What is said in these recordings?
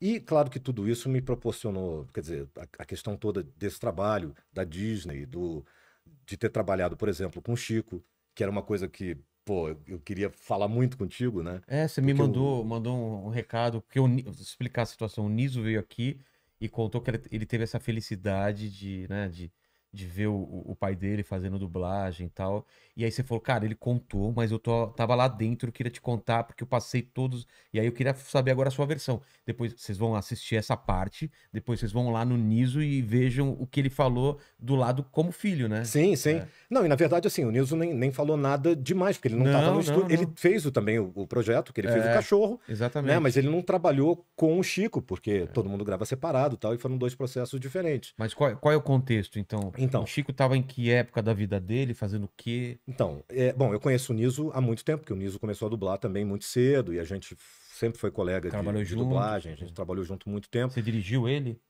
E claro que tudo isso me proporcionou, quer dizer, a questão toda desse trabalho, da Disney, de ter trabalhado, por exemplo, com o Chico, que era uma coisa que, pô, eu queria falar muito contigo, né? É, você me mandou um recado, porque explicar a situação, o Nizo veio aqui e contou que ele teve essa felicidade de ver o pai dele fazendo dublagem e tal. E aí você falou, cara, ele contou, mas eu tava lá dentro, eu queria te contar, porque eu passei todos. E aí eu queria saber agora a sua versão. Depois vocês vão assistir essa parte, depois vocês vão lá no Nizo e vejam o que ele falou do lado como filho, né? Sim, sim. É. Não, e na verdade, assim, o Nizo nem falou nada demais, porque ele não tava no estúdio. Ele fez também o projeto, que ele fez o cachorro. Exatamente. Né? Mas ele não trabalhou com o Chico, porque todo mundo grava separado e tal, e foram dois processos diferentes. Mas qual é o contexto, então? Então, o Chico estava em que época da vida dele, fazendo o quê? Então, bom, eu conheço o Nizo há muito tempo, porque o Nizo começou a dublar também muito cedo, e a gente sempre foi colega de dublagem, a gente trabalhou junto muito tempo. Você dirigiu ele?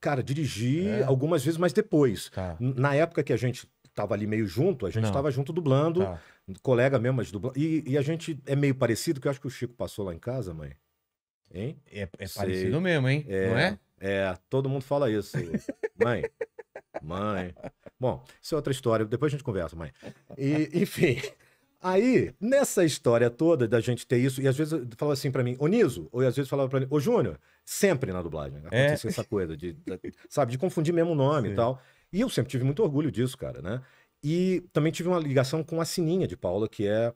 Cara, dirigi algumas vezes, mas depois. Tá. Na época que a gente estava ali meio junto, a gente estava junto dublando, colega mesmo, mas dublando. E a gente é meio parecido, que eu acho que o Chico passou lá em casa, mãe. Hein? É parecido mesmo, hein? Não é? É, todo mundo fala isso. Mãe... Mãe. Bom, isso é outra história, depois a gente conversa, mãe. E, enfim, aí, nessa história toda da gente ter isso, e às vezes falava assim pra mim, ô Nizo, ou às vezes falava pra mim, ô Júnior, sempre na dublagem acontece essa coisa, sabe, de confundir mesmo o nome e tal. E eu sempre tive muito orgulho disso, cara, né? E também tive uma ligação com a Sininha de Paula, que é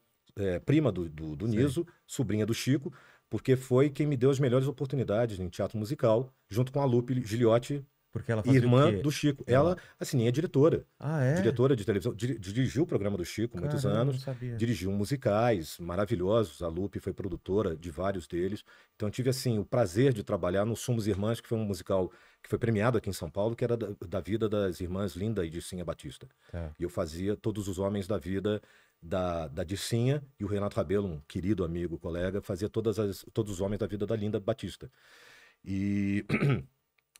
prima do Nizo, sobrinha do Chico, porque foi quem me deu as melhores oportunidades em teatro musical, junto com a Lupe Giliotti, porque ela fazia irmã do Chico. Ela, assim, é diretora. Ah, é? Diretora de televisão. Dirigiu o programa do Chico muitos anos. Não sabia. Dirigiu musicais maravilhosos. A Lupe foi produtora de vários deles. Então eu tive, assim, o prazer de trabalhar no Somos Irmãs, que foi um musical que foi premiado aqui em São Paulo, que era da vida das irmãs Linda e Dissinha Batista. É. E eu fazia todos os homens da vida da Dissinha, e o Renato Rabelo, um querido amigo, colega, fazia todos os homens da vida da Linda Batista. E...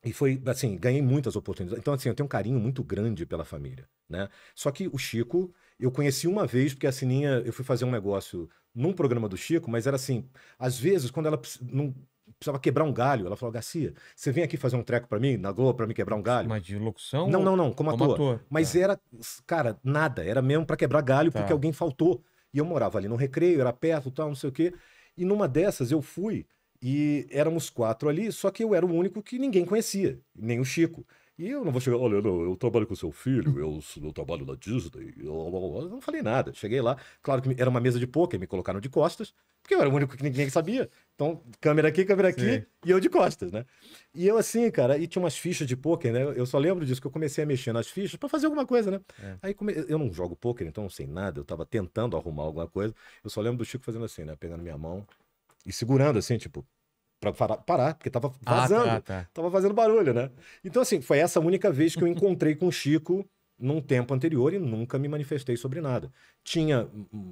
E foi, assim, ganhei muitas oportunidades. Então, assim, eu tenho um carinho muito grande pela família, né? Só que o Chico, eu conheci uma vez, porque a Sininha, eu fui fazer um negócio num programa do Chico, mas era assim, às vezes, quando ela não precisava quebrar um galho, ela falou, Garcia, você vem aqui fazer um treco pra mim, na Globo, pra me quebrar um galho? Mas de locução? Não, não, não, como ator. Mas era, cara, nada, era mesmo pra quebrar galho, porque alguém faltou. E eu morava ali no recreio, era perto, tal, não sei o quê. E numa dessas, eu fui... E éramos 4 ali, só que eu era o único que ninguém conhecia, nem o Chico. E eu não vou chegar, olha, não, eu trabalho com seu filho, eu trabalho na Disney, eu não falei nada. Cheguei lá, claro que era uma mesa de pôquer, me colocaram de costas, porque eu era o único que ninguém sabia. Então, câmera aqui, e eu de costas, né? E eu assim, cara, e tinha umas fichas de pôquer, né? Eu só lembro disso, que eu comecei a mexer nas fichas pra fazer alguma coisa, né? É. Aí eu não jogo pôquer, então não sei nada, eu tava tentando arrumar alguma coisa. Eu só lembro do Chico fazendo assim, né? Pegando minha mão e segurando, assim, tipo... Pra parar, porque tava vazando. Tava fazendo barulho, né? Então, assim, foi essa única vez que eu encontrei com o Chico num tempo anterior e nunca me manifestei sobre nada. Tinha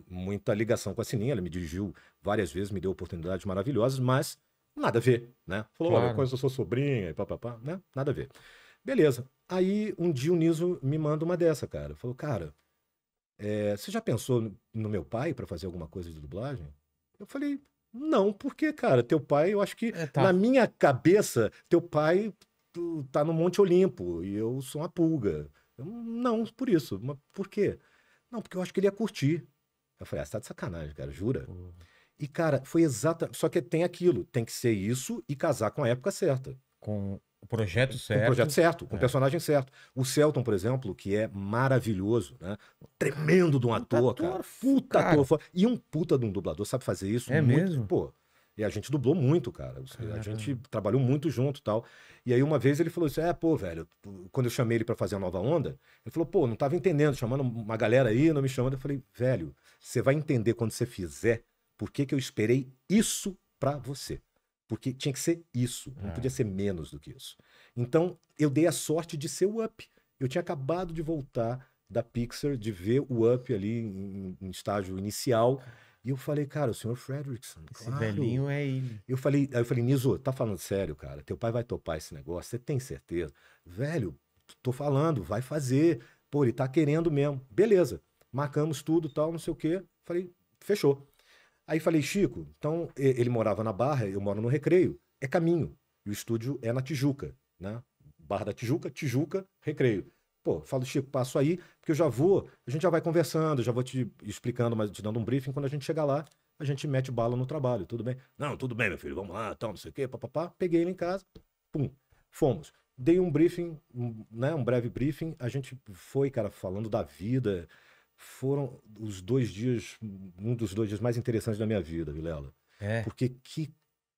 muita ligação com a Sininha, ela me dirigiu várias vezes, me deu oportunidades maravilhosas, mas nada a ver, né? Falou, olha, eu sou sobrinha e papapá, né? Nada a ver. Beleza. Aí, um dia o Nizo me manda uma dessa, cara. Falou, cara, você já pensou no meu pai pra fazer alguma coisa de dublagem? Eu falei... Não, porque, cara, teu pai, eu acho que na minha cabeça, teu pai tá no Monte Olimpo e eu sou uma pulga. Eu, não, por isso. Mas por quê? Não, porque eu acho que ele ia curtir. Eu falei, você tá de sacanagem, cara, jura? E, cara, foi exatamente... Só que tem aquilo, tem que ser isso e casar com a época certa. Com o projeto certo. Com o projeto certo, com o personagem certo. O Celton, por exemplo, que é maravilhoso, né? Tremendo de um ator, cara. Puta ator. E um puta de um dublador, sabe fazer isso? É muito, mesmo? Pô, e a gente dublou muito, cara. A gente trabalhou muito junto e tal. E aí uma vez ele falou assim, pô, velho, quando eu chamei ele pra fazer a Nova Onda, ele falou, pô, não tava entendendo, chamando uma galera aí, não me chamando. Eu falei, velho, você vai entender quando você fizer por que que eu esperei isso pra você. Porque tinha que ser isso, não podia ser menos do que isso. Então, eu dei a sorte de ser o Up. Eu tinha acabado de voltar da Pixar, de ver o Up ali em estágio inicial. E eu falei, cara, o senhor Fredrickson, esse velhinho é ele. Aí eu falei, Nizo, tá falando sério, cara? Teu pai vai topar esse negócio, você tem certeza? Velho, tô falando, vai fazer. Pô, ele tá querendo mesmo. Beleza, marcamos tudo, tal, não sei o quê. Falei, fechou. Aí falei, Chico, então ele morava na Barra, eu moro no Recreio, é caminho. E o estúdio é na Tijuca, né? Barra da Tijuca, Tijuca, Recreio. Pô, falo, Chico, passo aí, porque eu já vou, a gente já vai conversando, já vou te explicando, mas te dando um briefing. Quando a gente chegar lá, a gente mete bala no trabalho, tudo bem? Não, tudo bem, meu filho, vamos lá, tal, não sei o quê, papapá. Peguei ele em casa, pum, fomos. Dei um briefing, né, um breve briefing, a gente foi, cara, falando da vida. Foram os 2 dias, um dos 2 dias mais interessantes da minha vida, Vilela. É. Porque que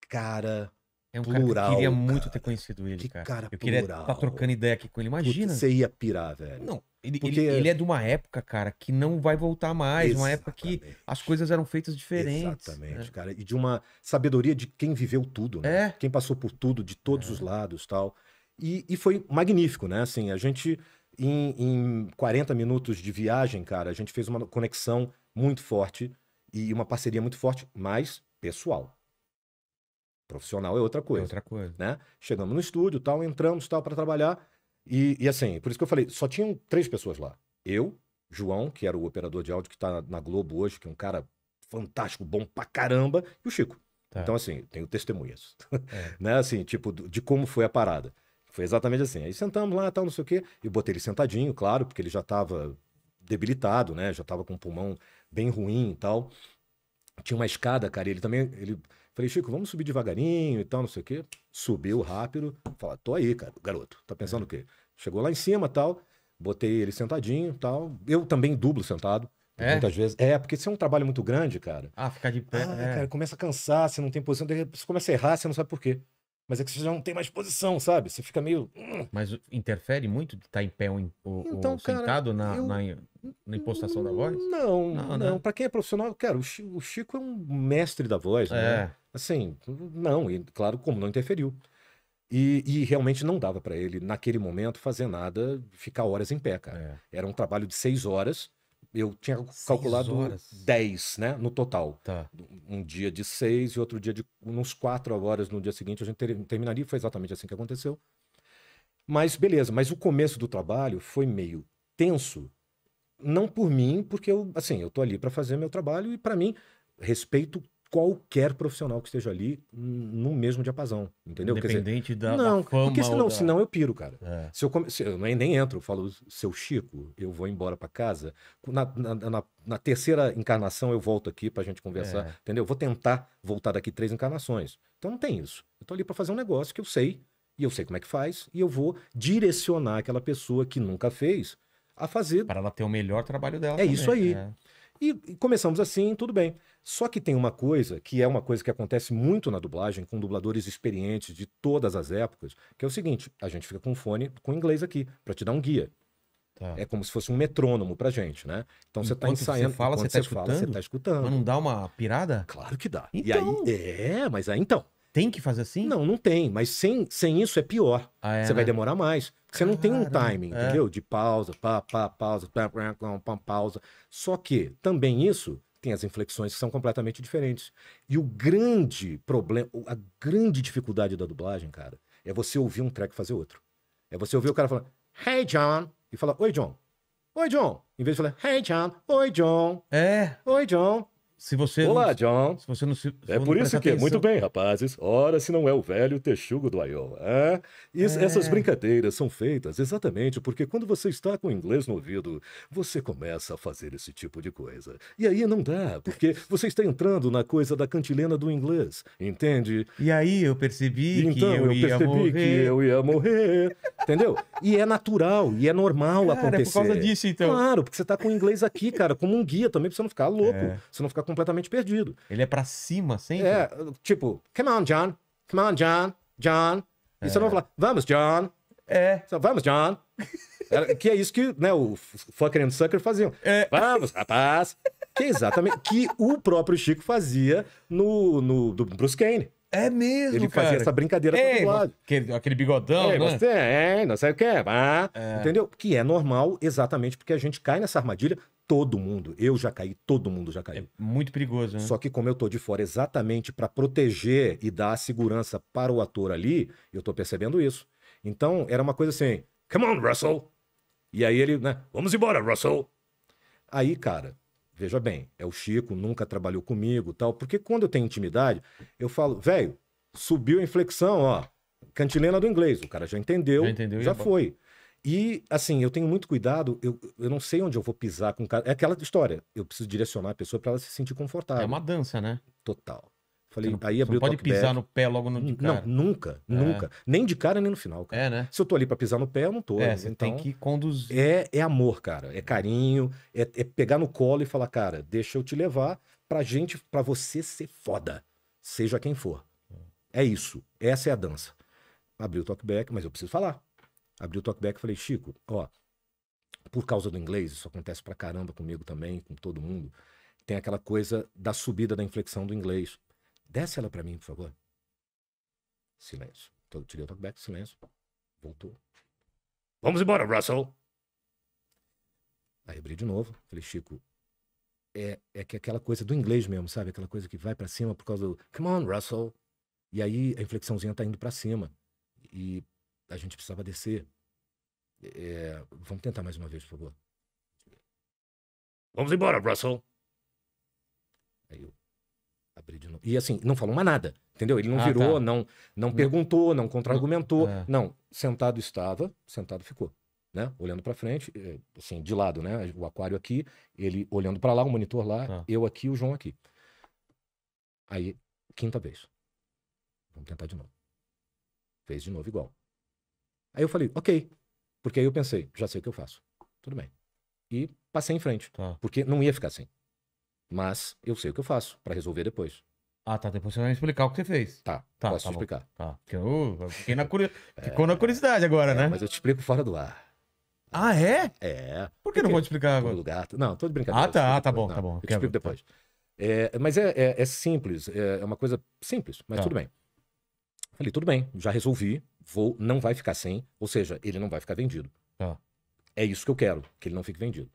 cara... É um plural, cara, que eu queria muito ter conhecido ele, cara. Que cara eu queria estar trocando ideia aqui com ele, imagina. Você ia pirar, velho. Não, ele é de uma época, cara, que não vai voltar mais. Exatamente. Uma época que as coisas eram feitas diferentes. Exatamente, né? Cara. E de uma sabedoria de quem viveu tudo, né? É. Quem passou por tudo, de todos os lados e tal. E foi magnífico, né? Assim, a gente, em 40 minutos de viagem, cara, a gente fez uma conexão muito forte e uma parceria muito forte, mas pessoal. Profissional é outra coisa. É outra coisa. Né? Chegamos no estúdio, tal, entramos, tal, para trabalhar. E assim, por isso que eu falei, só tinham 3 pessoas lá. Eu, João, que era o operador de áudio que tá na Globo hoje, que é um cara fantástico, bom pra caramba, e o Chico. Tá. Então assim, tenho testemunhas. É. Né? Assim, tipo, de como foi a parada. Foi exatamente assim. Aí sentamos lá, tal, não sei o quê. E botei ele sentadinho, claro, porque ele já tava debilitado, né? Já tava com o pulmão bem ruim e tal. Tinha uma escada, cara, e ele também... Falei, Chico, vamos subir devagarinho e tal, não sei o quê. Subiu rápido. Falei, tô aí, cara, garoto. Tá pensando o quê? Chegou lá em cima, tal. Botei ele sentadinho, tal. Eu também dublo sentado. É? Muitas vezes. É, porque isso é um trabalho muito grande, cara. Ah, ficar de pé. Ah, é. Cara, começa a cansar, você não tem posição. Você começa a errar, você não sabe por quê. Mas é que você já não tem mais posição, sabe? Você fica meio... Mas interfere muito de estar em pé ou cara, sentado na impostação da voz? Não, não. Né? Pra quem é profissional, cara, o Chico é um mestre da voz, né? Assim, não, e claro, como não interferiu. E realmente não dava pra ele, naquele momento, fazer nada, ficar horas em pé, cara. É. Era um trabalho de 6 horas, eu tinha calculado 10, né, no total. Tá. Um dia de 6 e outro dia de uns 4 horas no dia seguinte, a gente terminaria, foi exatamente assim que aconteceu. Mas beleza, mas o começo do trabalho foi meio tenso, não por mim, porque eu, assim, eu tô ali pra fazer meu trabalho e pra mim, respeito qualquer profissional que esteja ali no mesmo diapasão, entendeu? Independente, quer dizer, da fama. Porque senão eu piro, cara. É. Se eu nem entro, eu falo, seu Chico, eu vou embora pra casa. Na 3ª encarnação eu volto aqui pra gente conversar, entendeu? Eu vou tentar voltar daqui 3 encarnações. Então não tem isso. Eu tô ali pra fazer um negócio que eu sei, e eu sei como é que faz, e eu vou direcionar aquela pessoa que nunca fez a fazer... Para ela ter o melhor trabalho dela. É também, isso aí. É. E começamos assim, tudo bem. Só que tem uma coisa, que é uma coisa que acontece muito na dublagem, com dubladores experientes de todas as épocas, que é o seguinte, a gente fica com o fone com inglês aqui, pra te dar um guia. Tá. É como se fosse um metrônomo pra gente, né? Então você tá ensaiando, você fala, você tá escutando. Mas não dá uma pirada? Claro que dá. Então... E aí, mas aí então... Tem que fazer assim? Não, não tem. Mas sem isso é pior. Ah, você vai demorar mais. Você não tem um timing, entendeu? De pausa, pausa, pausa. Só que também isso tem as inflexões que são completamente diferentes. E o grande problema, a grande dificuldade da dublagem, cara, é você ouvir um track fazer outro. É você ouvir o cara falando, hey, John, e falar, oi, John. Oi, John. Em vez de falar, hey, John. Oi, John. É. Oi, John. Se você Olá, não, John. Se você não se, é por isso que, atenção. Muito bem, rapazes, ora se não é o velho texugo do Iowa. É? Essas brincadeiras são feitas exatamente porque quando você está com o inglês no ouvido, você começa a fazer esse tipo de coisa. E aí não dá, porque você está entrando na coisa da cantilena do inglês, entende? E aí eu percebi que eu ia morrer. Entendeu? E é natural, e é normal, cara, acontecer. É por causa disso, então. Claro, porque você está com o inglês aqui, cara, como um guia também, pra você não ficar louco, você não ficar completamente perdido. Ele é pra cima sempre? É, tipo, come on, John, John. E você não vai falar, vamos, John. É. Vamos, John. Que é isso que, né, o Fucker and Sucker faziam. É. Vamos, rapaz. Que é exatamente que o próprio Chico fazia do Bruce Kane. É mesmo, ele fazia essa brincadeira pra todo lado. Aquele bigodão, né? Você não sei o que, entendeu? Que é normal, exatamente, porque a gente cai nessa armadilha. Todo mundo, eu já caí, todo mundo já caiu. É muito perigoso, né? Só que como eu tô de fora exatamente para proteger e dar a segurança para o ator ali, eu tô percebendo isso. Então, era uma coisa assim, come on, Russell. E aí ele, né, vamos embora, Russell. Aí, cara, veja bem, é o Chico, nunca trabalhou comigo, tal, porque quando eu tenho intimidade, eu falo, velho, subiu a inflexão, ó. Cantilena do inglês, o cara já entendeu, já foi. E, assim, eu tenho muito cuidado, eu não sei onde eu vou pisar com o cara. É aquela história, eu preciso direcionar a pessoa para ela se sentir confortável. É uma dança, né? Total. Falei, não, aí abriu o pode pisar back. No pé logo no de cara. Não, nunca, nunca. Nem de cara, nem no final, cara. É, né? Se eu tô ali pra pisar no pé, eu não tô. É, você então, tem que conduzir. É amor, cara. É carinho, é pegar no colo e falar, cara, deixa eu te levar pra você ser foda. Seja quem for. É isso. Essa é a dança. Abri o talkback, mas eu preciso falar. Abri o talkback e falei, Chico, ó, por causa do inglês, isso acontece pra caramba comigo também, com todo mundo, tem aquela coisa da subida da inflexão do inglês. Desce ela pra mim, por favor. Silêncio. Então, tirei o talkback, silêncio. Voltou. Vamos embora, Russell. Aí abri de novo. Falei, Chico, é que aquela coisa do inglês mesmo, sabe? Aquela coisa que vai pra cima por causa do come on, Russell. E aí a inflexãozinha tá indo pra cima. E a gente precisava descer. Vamos tentar mais uma vez, por favor. Vamos embora, Russell. Aí eu abri de novo. E assim, não falou mais nada, entendeu? Ele não virou, tá. não perguntou, não contra-argumentou. Não, sentado estava, sentado ficou, né? Olhando pra frente, assim, de lado, né? O aquário aqui, ele olhando pra lá, o monitor lá, eu aqui, o João aqui. Aí, quinta vez. Vamos tentar de novo. Fez de novo igual. Aí eu falei, ok. Porque aí eu pensei, já sei o que eu faço. Tudo bem. E passei em frente. Tá. Porque não ia ficar assim. Mas eu sei o que eu faço pra resolver depois. Ah, tá. Depois você vai me explicar o que você fez. Tá posso te explicar. Tá. Porque eu fiquei ficou na curiosidade agora, né? Mas eu te explico fora do ar. Ah, é? É. Por que não vou te explicar agora? Lugar, não, tô de brincadeira. Ah, tá bom, tá bom. Eu te explico depois. Mas é simples. É uma coisa simples, mas tudo bem. Falei, tudo bem, já resolvi, não vai ficar sem, ou seja, ele não vai ficar vendido. É isso que eu quero, que ele não fique vendido.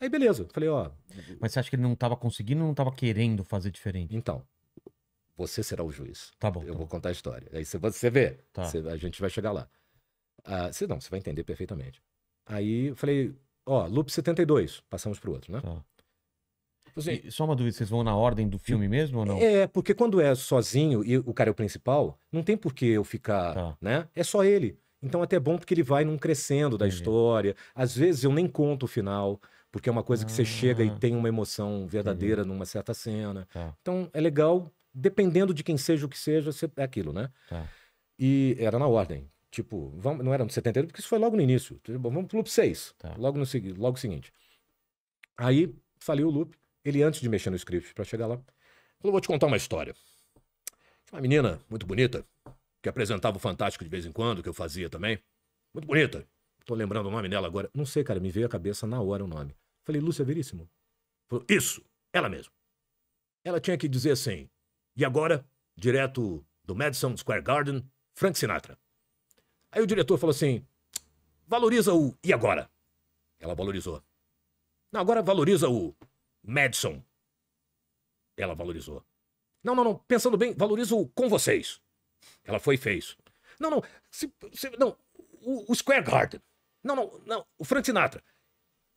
Aí beleza, falei, ó... Mas você acha que ele não estava conseguindo ou não estava querendo fazer diferente? Então, você será o juiz. Tá bom. Eu vou contar a história. Aí você vê, a gente vai chegar lá. Ah, você vai entender perfeitamente. Aí falei, ó, loop 72, passamos pro outro, né? Tá. Assim, só uma dúvida, vocês vão na ordem do filme mesmo ou não? Porque quando é sozinho e o cara é o principal, não tem por que eu ficar, né? É só ele. Então até é bom porque ele vai num crescendo da história. Às vezes eu nem conto o final, porque é uma coisa que você chega e tem uma emoção verdadeira numa certa cena. Então é legal, dependendo de quem seja o que seja, é aquilo, né? E era na ordem. Tipo, não era no 72, porque isso foi logo no início. Vamos pro loop 6, logo seguinte. Aí falei o loop. Ele, antes de mexer no script para chegar lá, falou, vou te contar uma história. Uma menina muito bonita, que apresentava o Fantástico de vez em quando, que eu fazia também. Muito bonita. Tô lembrando o nome dela agora. Não sei, cara, me veio à cabeça na hora o nome. Falei, Lúcia Veríssimo. Falou, isso, ela mesmo. Ela tinha que dizer assim, e agora, direto do Madison Square Garden, Frank Sinatra. Aí o diretor falou assim, valoriza o e agora? Ela valorizou. Não, agora valoriza o... Madison. Ela valorizou. Não, não, não. Pensando bem, valorizo com vocês. Ela foi e fez. Não, não. Não. O Square Garden. Não, não, não. O Frank Sinatra.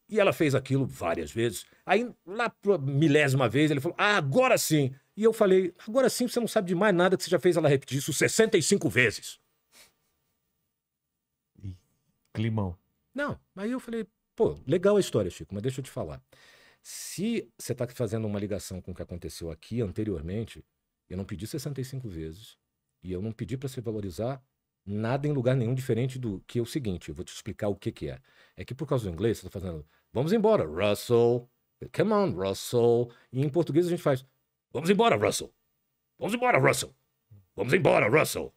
E ela fez aquilo várias vezes. Aí, lá pra milésima vez, ele falou, ah, agora sim. E eu falei, agora sim, você não sabe de mais nada que você já fez ela repetir isso 65 vezes. E climão. Não. Aí eu falei, pô, legal a história, Chico, mas deixa eu te falar. Se você está fazendo uma ligação com o que aconteceu aqui anteriormente, eu não pedi 65 vezes e eu não pedi para você valorizar nada em lugar nenhum diferente do que é o seguinte. Eu vou te explicar o que é. É que por causa do inglês você está fazendo vamos embora, Russell. Come on, Russell. E em português a gente faz vamos embora, Russell. Vamos embora, Russell. Vamos embora, Russell.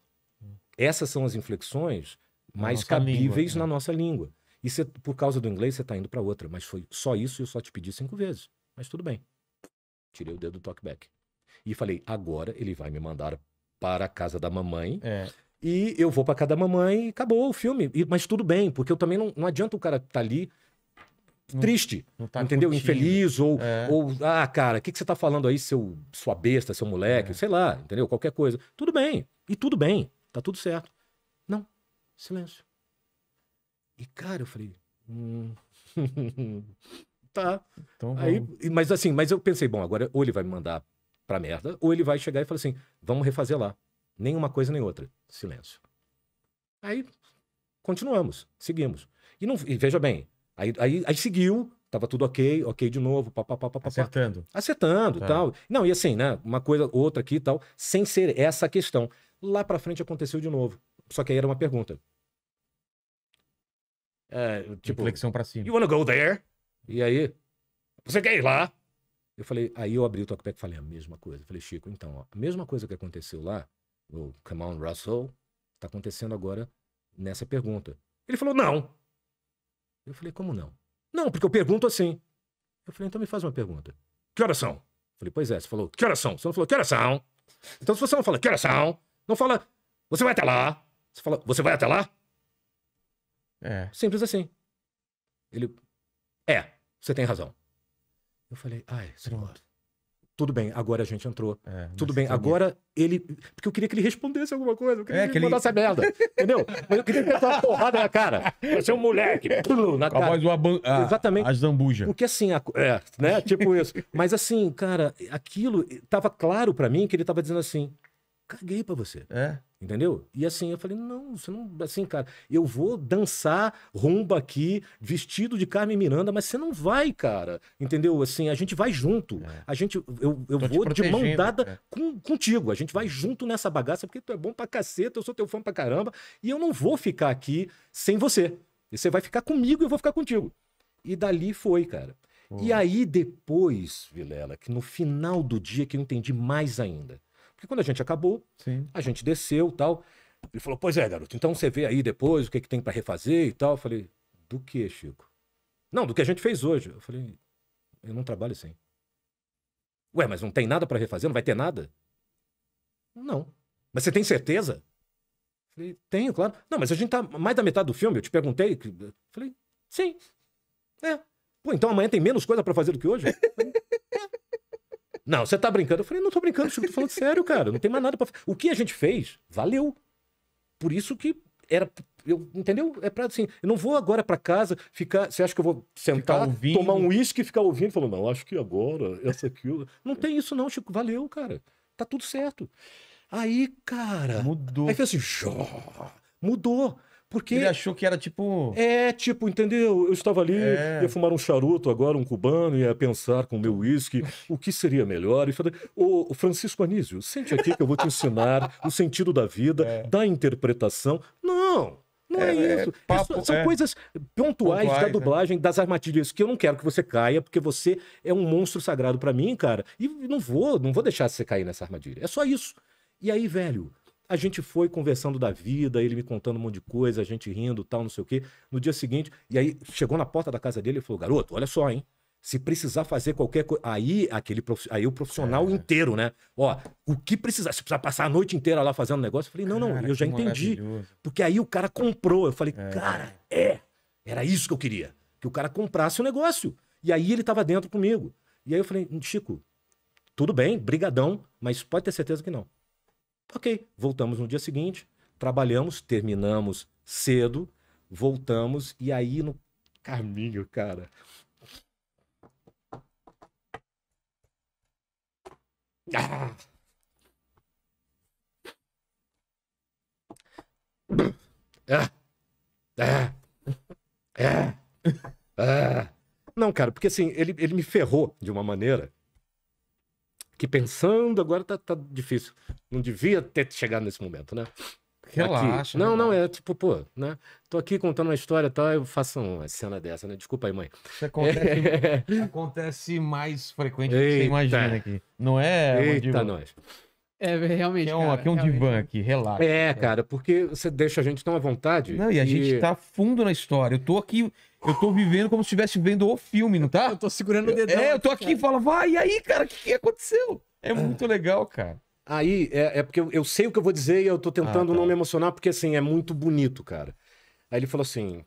Essas são as inflexões mais cabíveis na nossa língua. E você, por causa do inglês, você tá indo pra outra. Mas foi só isso e eu só te pedi 5 vezes. Mas tudo bem. Tirei o dedo do talkback. E falei, agora ele vai me mandar para a casa da mamãe. E eu vou pra casa da mamãe e acabou o filme. Mas tudo bem, porque eu também não adianta o cara tá ali triste. Não tá entendeu? Curtindo. Infeliz ou ah, cara, o que você tá falando aí, sua besta, seu moleque, sei lá, entendeu? Qualquer coisa. Tudo bem. E tudo bem. Tá tudo certo. Não. Silêncio. E, cara, eu falei... tá. Então, aí, mas eu pensei, bom, agora ou ele vai me mandar pra merda, ou ele vai chegar e falar assim, vamos refazer lá. Nem uma coisa, nem outra. Silêncio. Aí continuamos, seguimos. E, não, e veja bem, aí seguiu, tava tudo ok, ok de novo, papapá, papapá. Acertando. Acertando e tal. Não, e assim, né? Uma coisa, outra aqui e tal, sem ser essa questão. Lá pra frente aconteceu de novo. Só que aí era uma pergunta. Tipo, inflexão pra cima. You wanna go there? E aí, você quer ir lá? Eu falei, aí eu abri o talkback e falei a mesma coisa. Eu falei, Chico, então, ó, a mesma coisa que aconteceu lá, o come on, Russell, tá acontecendo agora nessa pergunta. Ele falou, não. Eu falei, como não? Não, porque eu pergunto assim. Eu falei, então me faz uma pergunta. Que horas são? Eu falei, pois é. Você falou, que horas são? Você não falou, que horas são? Então se você não fala, que horas são? Não fala, você vai até lá. Você fala, você vai até lá? É. Simples assim. Ele, você tem razão. Eu falei, ai, senhor, tudo bem, agora a gente entrou. Tudo bem, agora ele... Porque eu queria que ele respondesse alguma coisa, eu queria que ele mandasse a merda, entendeu? Mas eu queria que ele desse uma porrada na cara. Você é um moleque, na cara. Exatamente. As zambujas. Porque assim, né, tipo isso. Mas assim, cara, aquilo tava claro pra mim que ele tava dizendo assim, caguei pra você. É. Entendeu? E assim, eu falei, não, você não... Assim, cara, eu vou dançar rumba aqui, vestido de Carmen Miranda, mas você não vai, cara. Entendeu? Assim, a gente vai junto. A gente... Eu vou de mão dada contigo. A gente vai junto nessa bagaça, porque tu é bom pra caceta, eu sou teu fã pra caramba, e eu não vou ficar aqui sem você. E você vai ficar comigo e eu vou ficar contigo. E dali foi, cara. Pô. E aí depois, Vilela, que no final do dia que eu entendi mais ainda. Porque quando a gente acabou, sim, a gente desceu e tal. Ele falou, pois é, garoto, então você vê aí depois o que, é que tem pra refazer e tal. Eu falei, do que, Chico? Não, do que a gente fez hoje. Eu falei, eu não trabalho assim. Ué, mas não tem nada pra refazer? Não vai ter nada? Não. Mas você tem certeza? Eu falei, tenho, claro. Não, mas a gente tá mais da metade do filme, eu te perguntei. Eu falei, sim. É. Pô, então amanhã tem menos coisa pra fazer do que hoje? Não, você tá brincando. Eu falei, não tô brincando, Chico, tô falando sério, cara. Não tem mais nada pra fazer. O que a gente fez, valeu. Por isso que era... entendeu? É pra assim, eu não vou agora pra casa ficar... Você acha que eu vou sentar, tomar um uísque e ficar ouvindo? Falou, não, acho que agora, essa aqui... Não tem isso não, Chico. Valeu, cara. Tá tudo certo. Aí, cara... Mudou. Aí foi assim, mudou. Porque... Ele achou que era tipo... tipo, entendeu? Eu estava ali, ia fumar um charuto agora, um cubano, ia pensar com o meu uísque, o que seria melhor. E falei, ô Francisco Anísio, sente aqui que eu vou te ensinar o sentido da vida, da interpretação. Não é isso. São coisas pontuais da dublagem, das armadilhas, que eu não quero que você caia, porque você é um monstro sagrado pra mim, cara. E não vou deixar você cair nessa armadilha. É só isso. E aí, velho... A gente foi conversando da vida, ele me contando um monte de coisa, a gente rindo, tal, não sei o quê. No dia seguinte, e aí chegou na porta da casa dele e falou, garoto, olha só, hein? Se precisar fazer qualquer coisa... Aí o profissional inteiro, né? Ó, o que precisar? Se precisar passar a noite inteira lá fazendo negócio, eu falei, não, eu já entendi. Porque aí o cara comprou. Eu falei, era isso que eu queria. Que o cara comprasse o negócio. E aí ele tava dentro comigo. E aí eu falei, Chico, tudo bem, brigadão, mas pode ter certeza que não. Ok, voltamos no dia seguinte, trabalhamos, terminamos cedo, voltamos e aí no caminho, cara. Não, cara, porque assim, ele me ferrou de uma maneira... que pensando agora tá difícil. Não devia ter chegado nesse momento, né? Relaxa. Aqui. Não, é tipo, pô, né? Tô aqui contando uma história e tal, eu faço uma cena dessa, né? Desculpa aí, mãe. Isso acontece mais frequente do que você imagina aqui. Não é? Eita, nós. É, realmente, aqui é um divã aqui, relaxa. Cara, porque você deixa a gente tão à vontade... Não, e a gente tá fundo na história. Eu tô aqui... Eu tô vivendo como se estivesse vendo o filme, não tá? Eu tô segurando o dedão. Eu tô aqui e falo, vai, e aí, cara, o que aconteceu? É muito legal, cara. Aí, porque eu sei o que eu vou dizer e eu tô tentando não me emocionar, porque assim, é muito bonito, cara. Aí ele falou assim...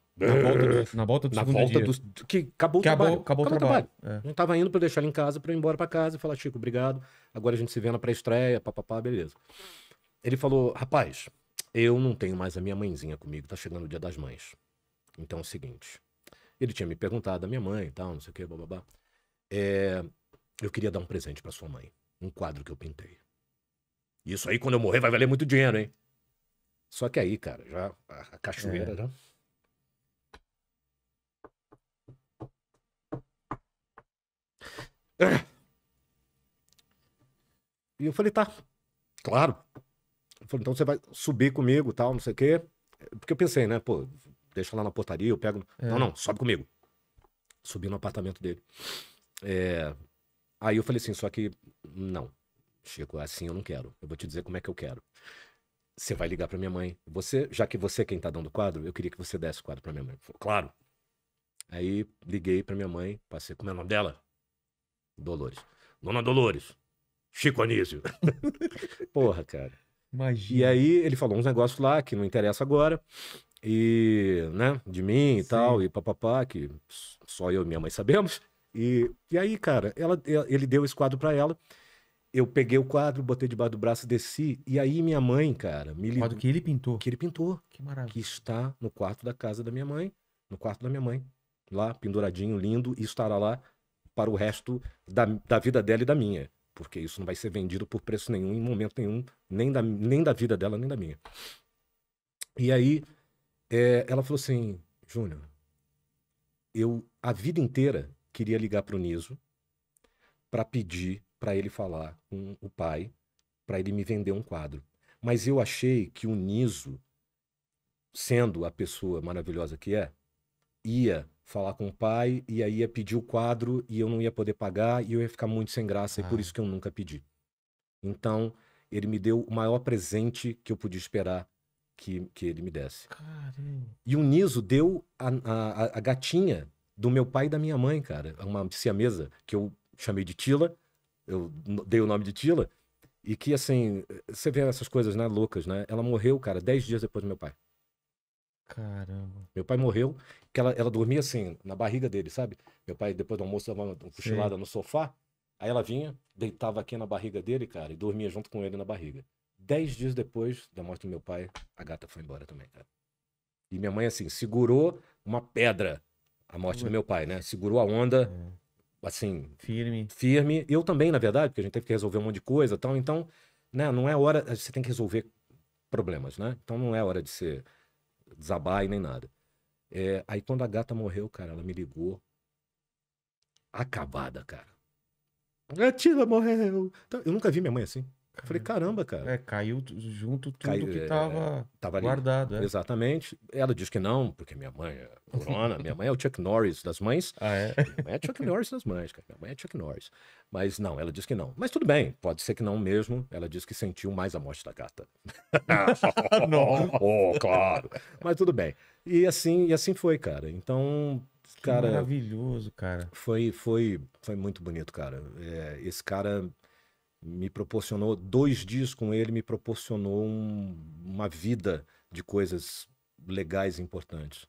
Na volta do segundo dia. Que acabou o trabalho. Acabou o trabalho. Não tava indo pra eu deixar ele em casa, pra eu ir embora pra casa e falar, Chico, obrigado, agora a gente se vê na pré-estreia, papapá, beleza. Ele falou, rapaz, eu não tenho mais a minha mãezinha comigo, tá chegando o Dia das Mães. Então é o seguinte... Ele tinha me perguntado da minha mãe e tal, não sei o que, bababá. Eu queria dar um presente pra sua mãe. Um quadro que eu pintei. Isso aí, quando eu morrer, vai valer muito dinheiro, hein? Só que aí, cara, já a cachoeira, né? E eu falei, tá, claro. Eu falei, então você vai subir comigo, tal, não sei o quê. Porque eu pensei, né, pô, deixa lá na portaria, eu pego... Não, não, sobe comigo. Subi no apartamento dele. Aí eu falei assim, só que, não, Chico, assim eu não quero. Eu vou te dizer como é que eu quero. Você vai ligar pra minha mãe. Você, já que você é quem tá dando o quadro, eu queria que você desse o quadro pra minha mãe. Falei, claro. Aí liguei pra minha mãe, passei, como é o nome dela? Dolores. Dona Dolores, Chico Anísio. Porra, cara. Imagina. E aí ele falou uns negócios lá que não interessa agora. E, né, de mim e tal, e papapá, que só eu e minha mãe sabemos. E aí, cara, ele deu esse quadro pra ela. Eu peguei o quadro, botei debaixo do braço, desci. E aí minha mãe, cara, me ligou. O quadro que ele pintou? Que ele pintou. Que maravilha. Que está no quarto da casa da minha mãe. No quarto da minha mãe. Lá, penduradinho, lindo. E estará lá para o resto da vida dela e da minha. Porque isso não vai ser vendido por preço nenhum, em momento nenhum. Nem da vida dela, nem da minha. E aí... ela falou assim, Júnior, eu a vida inteira queria ligar pro Nizo para pedir para ele falar com o pai, para ele me vender um quadro. Mas eu achei que o Nizo, sendo a pessoa maravilhosa que é, ia falar com o pai e aí ia pedir o quadro e eu não ia poder pagar e eu ia ficar muito sem graça e por isso que eu nunca pedi. Então, ele me deu o maior presente que eu podia esperar que ele me desse. Caramba. E o Nizo deu a gatinha do meu pai e da minha mãe, cara. Uma siamesa que eu chamei de Tila. Eu dei o nome de Tila. E que, assim, você vê essas coisas, né, loucas, né? Ela morreu, cara, 10 dias depois do meu pai. Caramba. Meu pai morreu, que ela dormia assim, na barriga dele, sabe? Meu pai, depois do almoço, dava uma cochilada no sofá. Aí ela vinha, deitava aqui na barriga dele, cara, e dormia junto com ele na barriga. 10 dias depois da morte do meu pai, a gata foi embora também, cara. E minha mãe, assim, segurou uma pedra a morte do meu pai, né? Segurou a onda, assim... Firme. Firme. Eu também, na verdade, porque a gente teve que resolver um monte de coisa e tal. Então, né, não é hora... Você tem que resolver problemas, né? Então não é hora de ser desabar e nem nada. Aí quando a gata morreu, cara, ela me ligou. Acabada, cara. A Tila morreu. Eu nunca vi minha mãe assim. Eu falei, caramba, cara. Caiu junto tudo que tava guardado. Ali. Exatamente. Ela diz que não, porque minha mãe é corona, minha mãe é o Chuck Norris das mães. Minha mãe é Chuck Norris das mães, cara. Minha mãe é Chuck Norris. Mas não, ela diz que não. Mas tudo bem, pode ser que não mesmo. Ela diz que sentiu mais a morte da gata. Não. Oh, claro. Mas tudo bem. E assim foi, cara. Então, cara... Que maravilhoso, cara. Foi muito bonito, cara. Esse cara... me proporcionou 2 dias com ele, me proporcionou uma vida de coisas legais e importantes.